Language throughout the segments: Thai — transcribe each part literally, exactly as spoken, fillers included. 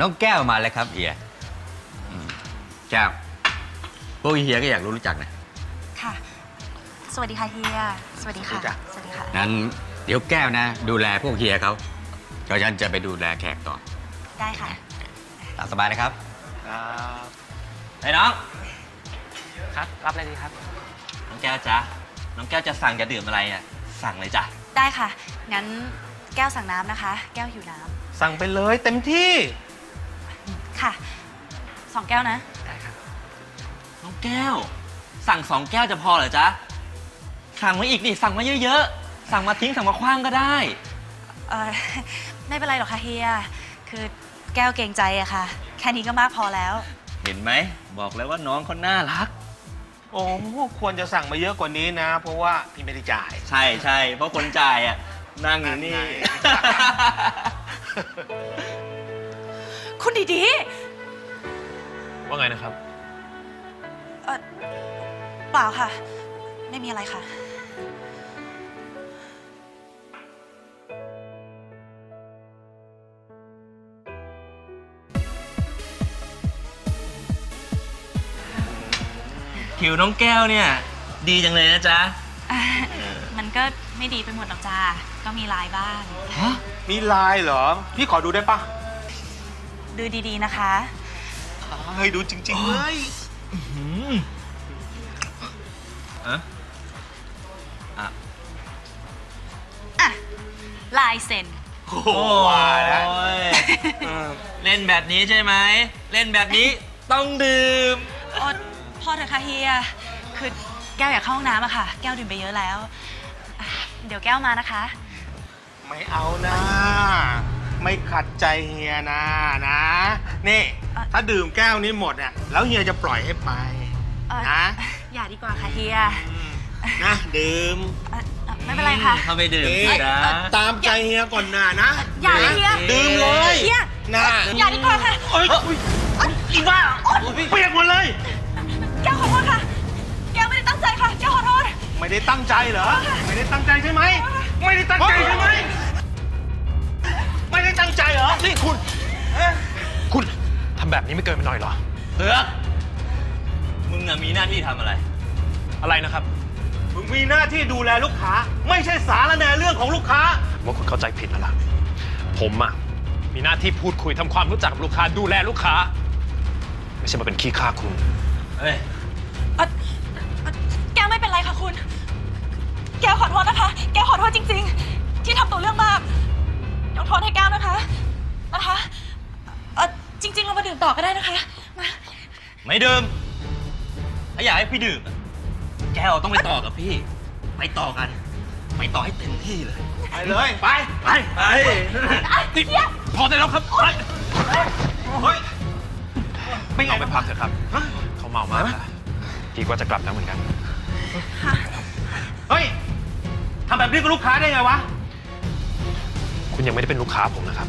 น้องแก้วมาแล้วครับเฮียแก้วพวกเฮียก็อยากรู้รู้จักนะค่ะสวัสดีค่ะเฮียสวัสดีค่ะสวัสดีค่ะนั้นเดี๋ยวแก้วนะดูแลพวกเฮียเขาเดี๋ยวฉันจะไปดูแลแขกต่อได้ค่ะตามสบายนะครับไอ้น้องครับรับอะไรดีครับน้องแก้วจ๊ะน้องแก้วจะสั่งจะดื่มอะไรอ่ะสั่งเลยจ้ะได้ค่ะงั้นแก้วสั่งน้ำนะคะแก้วหิวน้ำสั่งไปเลยเต็มที่ค่ะสองแก้วนะได้ครับน้องแก้วสั่งสองแก้วจะพอเหรอจ๊ะสั่งมาอีกดิสั่งมาเยอะๆสั่งมาทิ้งสั่งมาคว้างก็ได้เออไม่เป็นไรหรอกค่ะเฮียคือแก้วเกรงใจอะค่ะแค่นี้ก็มากพอแล้วเห็นไหมบอกแล้วว่าน้องเขาน่ารักโอ้ควรจะสั่งมาเยอะกว่านี้นะเพราะว่าพี่ไม่ได้จ่ายใช่ใช่เพราะคนจ่ายอะนั่งอยู่นี่คุณดีดีว่าไงนะครับเออเปล่าค่ะไม่มีอะไรค่ะผิวน้องแก้วเนี่ยดีจังเลยนะจ๊ะมันก็ไม่ดีไปหมดหรอกจ้าก็มีลายบ้างมีลายเหรอพี่ขอดูได้ปะดูดีๆนะคะเฮ้ยดูจริงๆเลยอะอะอะลายเซ็นโอ้ยเล่นแบบนี้ใช่ไหมเล่นแบบนี้ต้องดื่มพ่อเถอะค่ะเฮียคือแก้วอยากเข้าห้องน้ำอะค่ะแก้วดื่มไปเยอะแล้วเดี๋ยวแก้วมานะคะไม่เอานะไม่ขัดใจเฮียนะนะนี่ถ้าดื่มแก้วนี้หมดอะแล้วเฮียจะปล่อยให้ไปนะอย่าดีกว่าค่ะเฮียนะดื่มไม่เป็นไรค่ะเข้าไปดื่มนะตามใจเฮียก่อนนะนะอย่าเฮียดื่มเลยนะอย่าดีกว่าค่ะโอ๊ยอีบ้าเปียกหมดเลยแก้วขอโทษค่ะแก้วไม่ได้ตั้งใจค่ะแก้วขอโทษไม่ได้ตั้งใจเหรอไม่ได้ตั้งใจใช่ไหมไม่ได้ตั้งใจใช่ไหมไม่ได้ตั้งใจเหรอนี่คุณคุณทำแบบนี้ไม่เกินไปหน่อยเหรอเผือกมึงอะมีหน้าที่ทำอะไรอะไรนะครับมึงมีหน้าที่ดูแลลูกค้าไม่ใช่สารแหน่เรื่องของลูกค้าว่าคุณเข้าใจผิดแล้วล่ะผมอะมีหน้าที่พูดคุยทำความรู้จักกับลูกค้าดูแลลูกค้าไม่ใช่มาเป็นขี้ข้าคุณเฮ้ยแก้วไม่เป็นไรค่ะคุณแก้วขอโทษนะคะแก้วขอโทษจริงๆที่ทำตัวเรื่องมากยกโทษให้แก้วนะคะนะคะจริงๆเรามาดื่มต่อก็ได้นะคะมาไม่ดื่มถ้าอยากให้พี่ดื่มแก้วต้องไปต่อกับพี่ไปต่อกันไปต่อให้เต็มที่เลยไปเลยไปไปไปพอได้แล้วครับเฮ้ยไม่เอาไปพักเถอะครับเขาเมามากพี่ว่าจะกลับแล้วเหมือนกันเฮ้ยทำแบบนี้กับลูกค้าได้ไงวะคุณยังไม่ได้เป็นลูกค้าผมนะครับ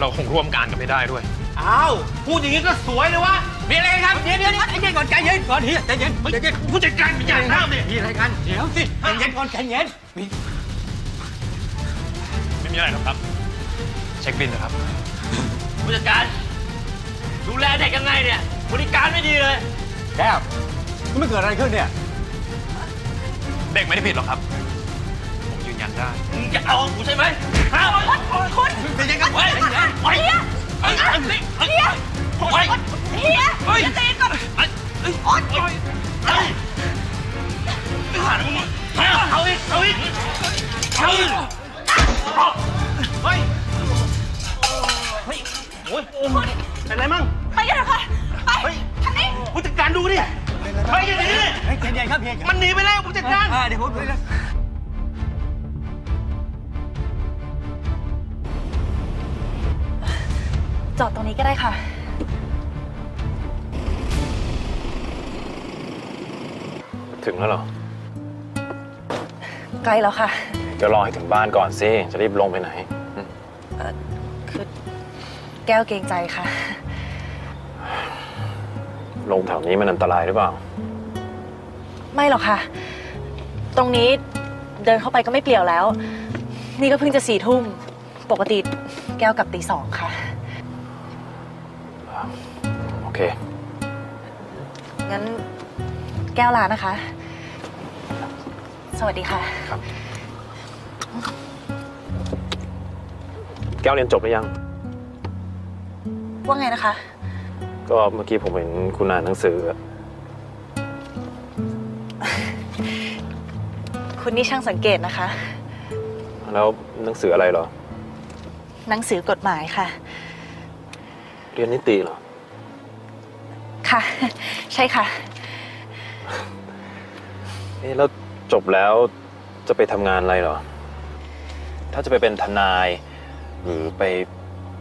เราคงร่วมงานกันไม่ได้ด้วยอ้าวพูดอย่างนี้ก็สวยเลยวะมีอะไรกันเดี๋ยวเดี๋ยวใจเย็นก่อนใจเย็นก่อนเฮียใจเย็นใจเย็นผู้จัดการมีอย่างน้ำเนี่ยมีอะไรกันเดี๋ยวสิใจเย็นก่อนใจเย็นไม่มีอะไรหรอกครับเช็คบิลนะครับผู้จัดการดูแลเด็กยังไงเนี่ยบริการไม่ดีเลยแก้วมันไม่เกิดอะไรขึ้นเนี่ยเด็กไม่ได้ผิดหรอกครับผมยืนยันได้จะเอาของผมใช่ไหมฮะคุณเป็นยังไงเฮ้ยเฮ้ยเฮ้ยเฮ้ยเฮ้ยเต้นก่อนเฮ้ยเฮ้ยเอาอีกเอาอีกเอาอีกเฮ้ยเฮ้ยโอ้ยเป็นไรมั่งไปกันเถอะค่ะไปทางนี้ผู้จัดการดูดิไปอย่างนี้เลยเย็นๆครับเพียงมันหนีไปแล้วผู้จัดการเดี๋ยวผมดูนะจอดตรงนี้ก็ได้ค่ะถึงแล้วเหรอไกลแล้วค่ะเดี๋ยวรอให้ถึงบ้านก่อนสิจะรีบลงไปไหนคือแก้วเกรงใจค่ะลงแถวนี้มันอันตรายหรือเปล่าไม่หรอกค่ะตรงนี้เดินเข้าไปก็ไม่เปลี่ยวแล้วนี่ก็เพิ่งจะสี่ทุ่มปกติแก้วกลับตีสองค่ะ โอเคงั้นแก้วลานะคะสวัสดีค่ะครับแก้วเรียนจบหรือยังว่าไงนะคะก็เมื่อกี้ผมเห็นคุณอ่านหนังสือคุณนี่ช่างสังเกตนะคะแล้วหนังสืออะไรเหรอหนังสือกฎหมายค่ะเรียนนิติเหรอค่ะใช่ค่ะเอ๊ะแล้วจบแล้วจะไปทำงานอะไรเหรอถ้าจะไปเป็นทนายหรือไป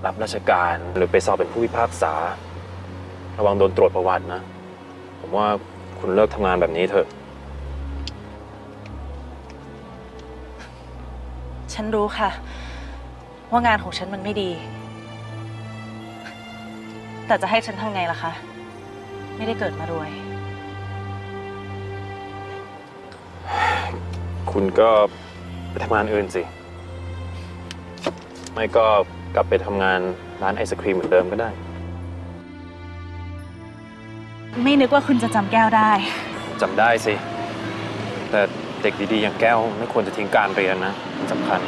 รับราชการหรือไปสอบเป็นผู้พิพากษาระวังโดนตรวจประวัตินะผมว่าคุณเลิกทำงานแบบนี้เถอะฉันรู้ค่ะว่างานของฉันมันไม่ดีแต่จะให้ฉันทำไงล่ะคะไม่ได้เกิดมารวยคุณก็ไปทำงานอื่นสิไม่ก็กลับไปทำงานร้านไอศครีมเหมือนเดิมก็ได้ไม่นึกว่าคุณจะจำแก้วได้จำได้สิแต่เด็กดีๆอย่างแก้วไม่ควรจะทิ้งการเรียนนะมันสำคัญ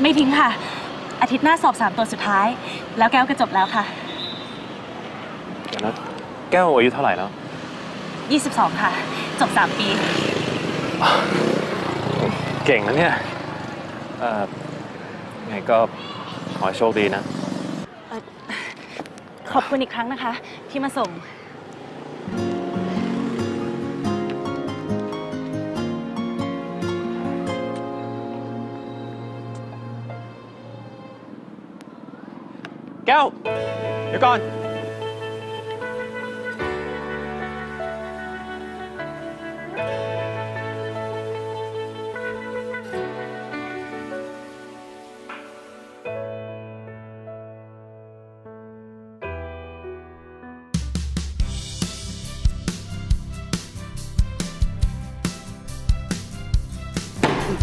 ไม่ทิ้งค่ะอาทิตย์หน้าสอบสามตัวสุดท้ายแล้วแก้วก็จบแล้วค่ะเดี๋ยวนะแก้วอายุเท่าไหร่แล้วยี่สิบสองค่ะจบสามปีเก่งนะเนี่ยเอ่อไงก็ขอโชคดีนะขอบคุณอีกครั้งนะคะที่มาส่งแก้วเดี๋ยวก่อน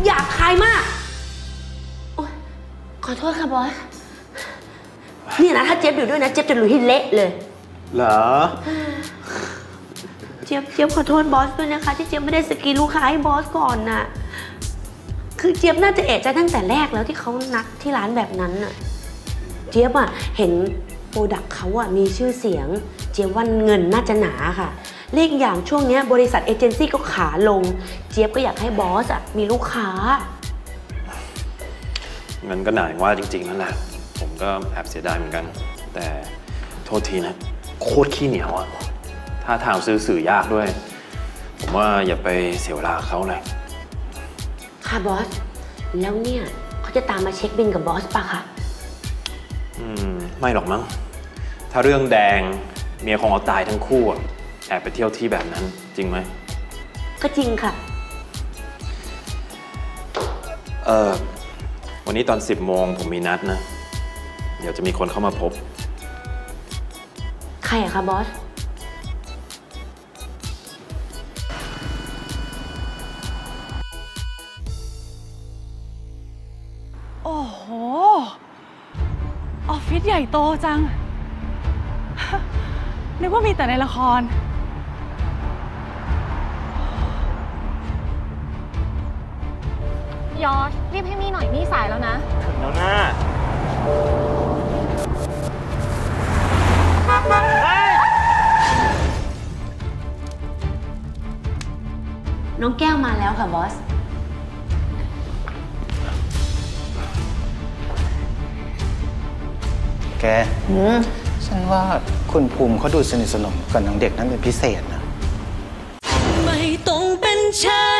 หยาบคายมากขอโทษค่ะบอสนี่นะถ้าเจี๊ยบอยู่ด้วยนะเจี๊ยบจะลุยให้เละเลยเหรอเจี๊ยบเจี๊ยบขอโทษบอสด้วยนะคะที่เจี๊ยบไม่ได้สกีลูกค้าให้บอสก่อนน่ะคือเจี๊ยบน่าจะเอะใจตั้งแต่แรกแล้วที่เขานัดที่ร้านแบบนั้นน่ะเจี๊ยบอ่ะเห็นโปรดักต์เขาอ่ะมีชื่อเสียงเจี๊ยบว่าเงินน่าจะหนาค่ะเลขอย่างช่วงนี้บริษัทเอเจนซี่ก็ขาลงเจี๊ยบก็อยากให้บอสอ่ะมีลูกค้าเงินก็หนาว่าจริงๆนั่นแหละผมก็แอบเสียดายเหมือนกันแต่โทษทีนะโคตรขี้เหนียวอะท่าทางซื้อสื่อยากด้วยผมว่าอย่าไปเสียเวลาเขาเลยค่ะบอสแล้วเนี่ยเขาจะตามมาเช็คบินกับบอสปะคะอืมไม่หรอกมั้งถ้าเรื่องแดงเมียคงเอาตายทั้งคู่แอบไปเที่ยวที่แบบนั้นจริงไหมก็จริงค่ะเออวันนี้ตอนสิบโมงผมมีนัดนะเดี๋ยวจะมีคนเข้ามาพบใครอะคะบอสโอ้โหออฟฟิศใหญ่โตจังนึกว่ามีแต่ในละครยอชรีบให้มี่หน่อยมี่สายแล้วนะถึงแล้วนะน้องแก้วมาแล้วค่ะบอสแกฉันว่าคุณภูมิเขาดูสนิทสนมกับน้องเด็กนั้นเป็นพิเศษนะไม่ต้องเป็นชา